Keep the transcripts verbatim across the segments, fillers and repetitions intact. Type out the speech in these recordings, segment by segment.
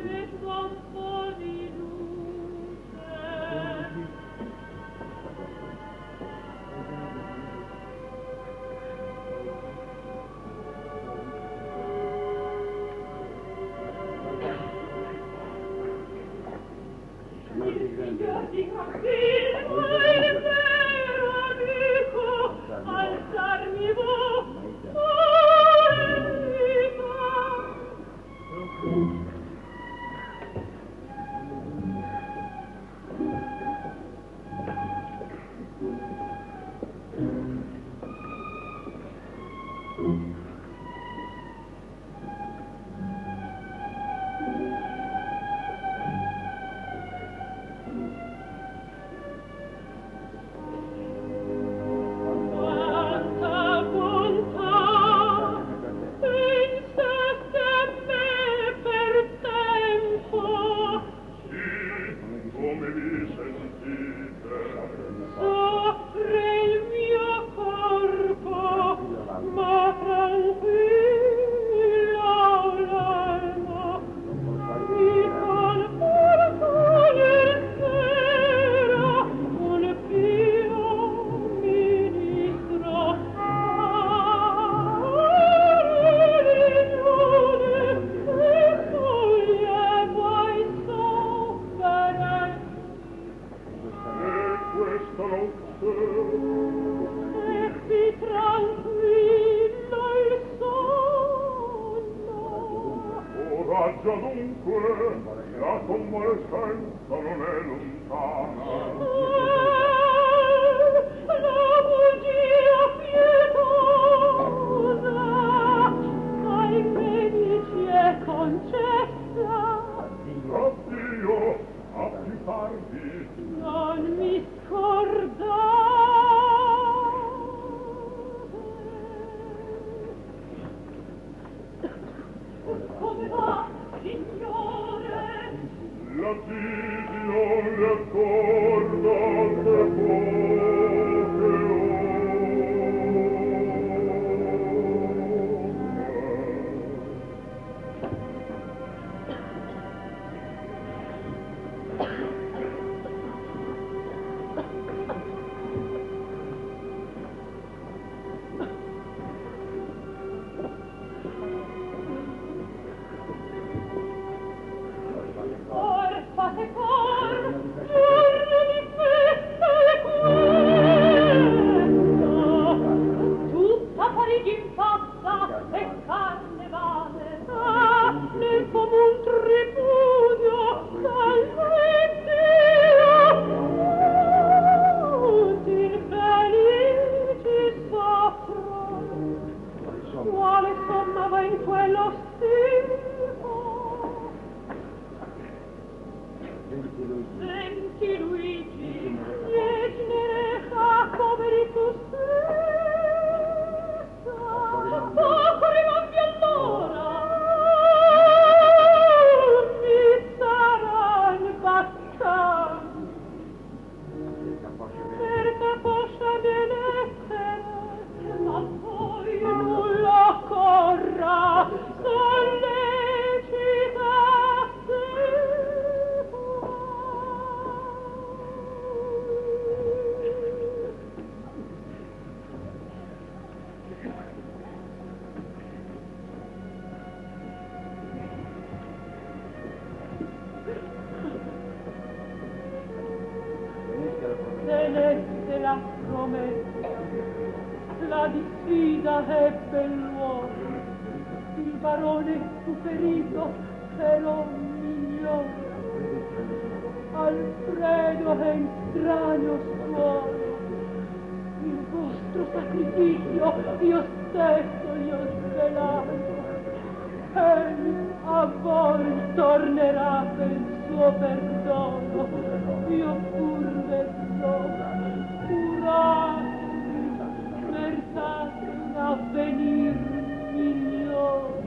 po' di luce. Alfredo è in strano suono, il vostro sacrificio io stesso gli ho svelato, egli a voi tornerà per il suo perdono, io pur perdono, curatevi, mertate un avvenir migliore,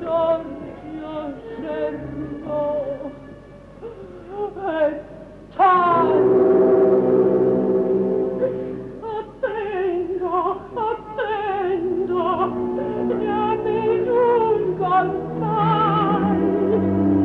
Giorgio Germò. But time, attendo, attendo, ne mi giungo al fai.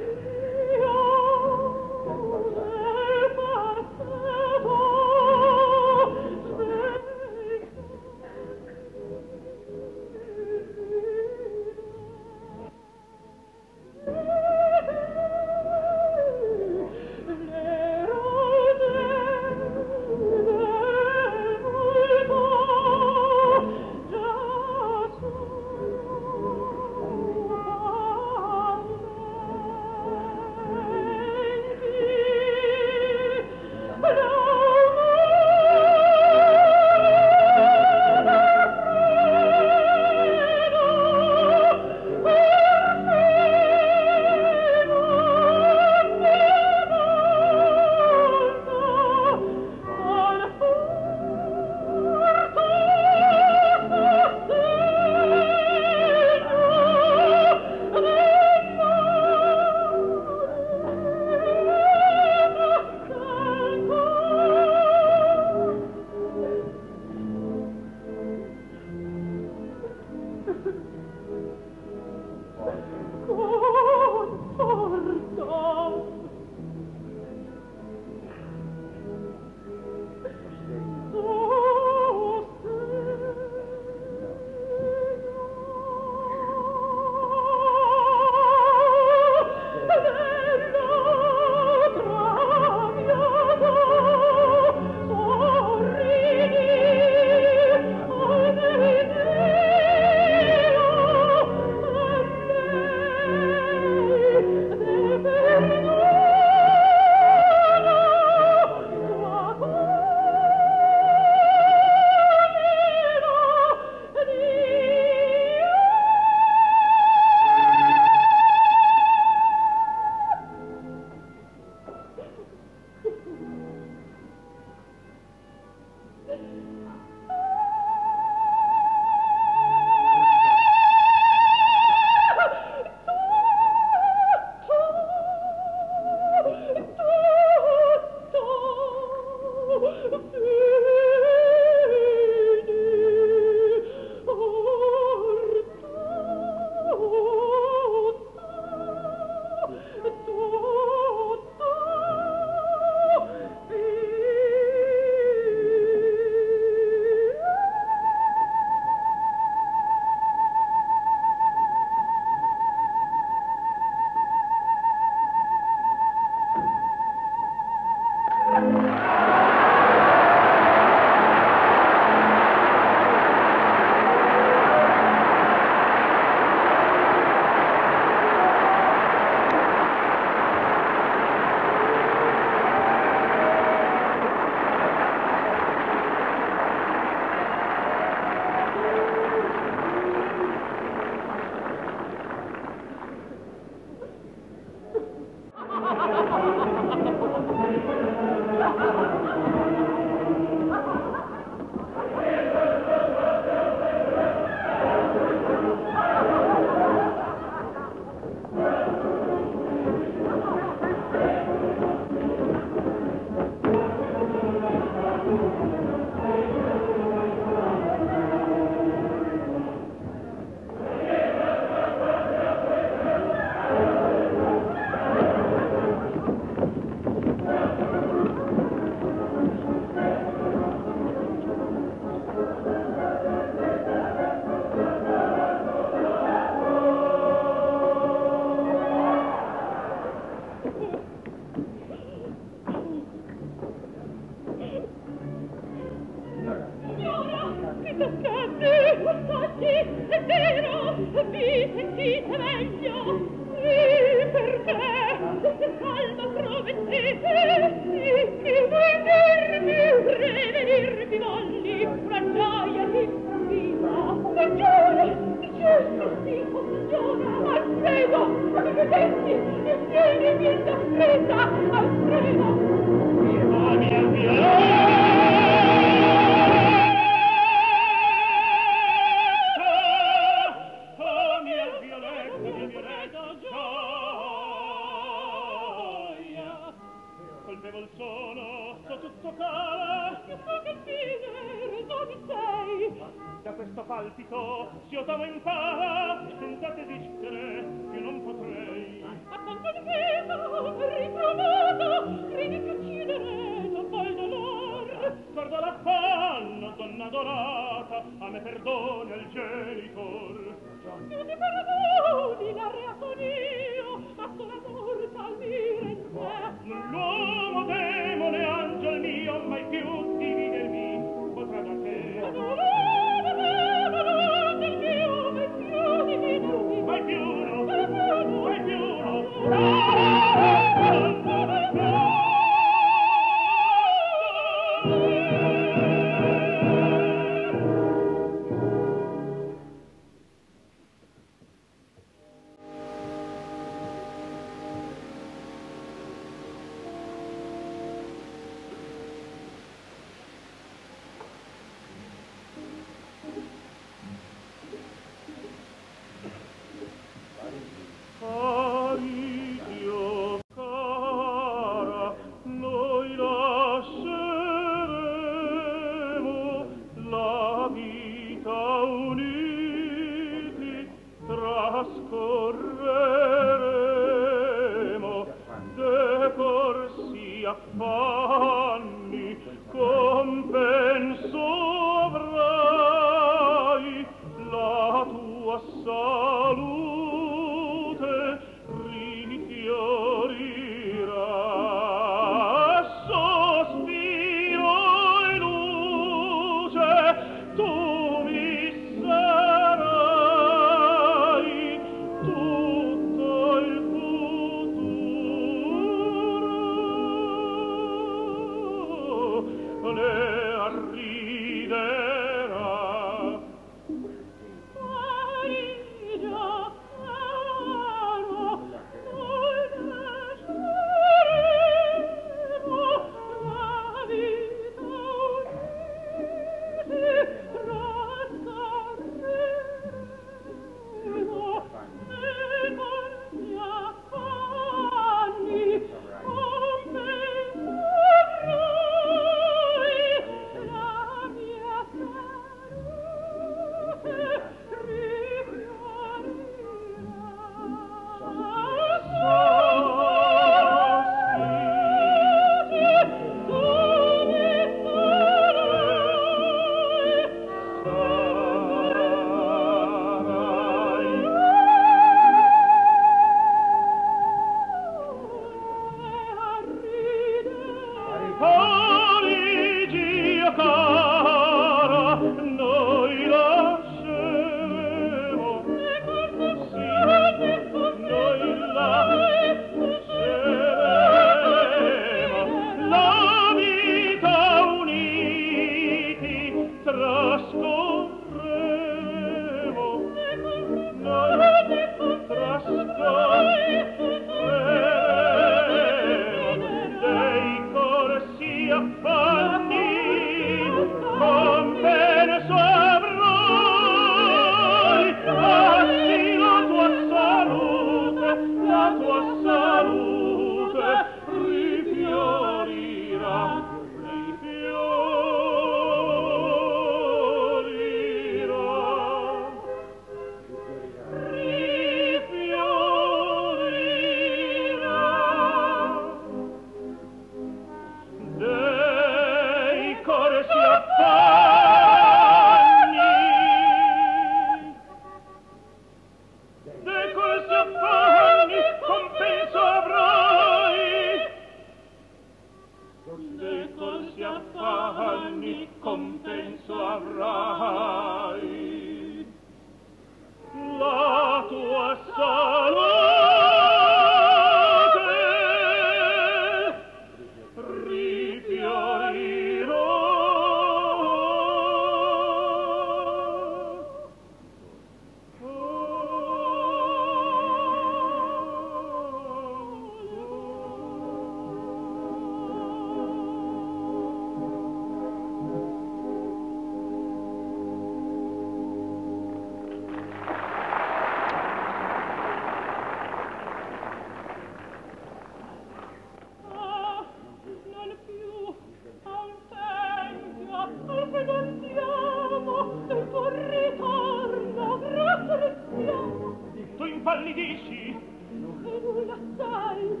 dici? Nulla. E nulla sai,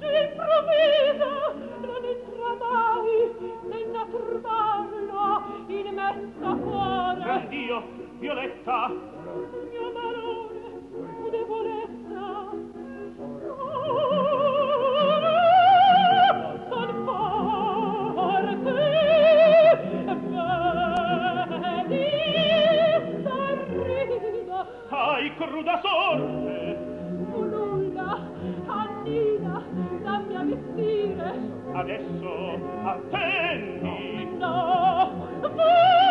che improvvisa non entramai, senza turbarlo in mezzo cuore. Per Dio, Violetta! Mio malore, debolezza. Oh, son forte, vedi, sorrida. Hai cruda sorte! Annina, dammi a vestire. Adesso attendi. No, no, voglio uscire.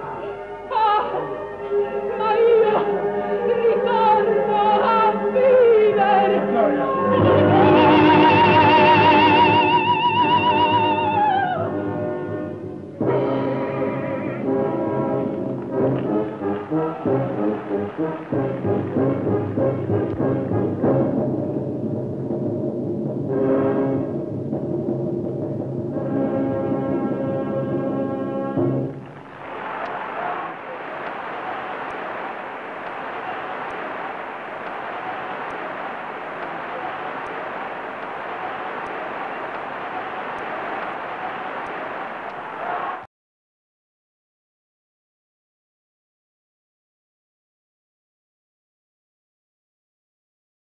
Mario.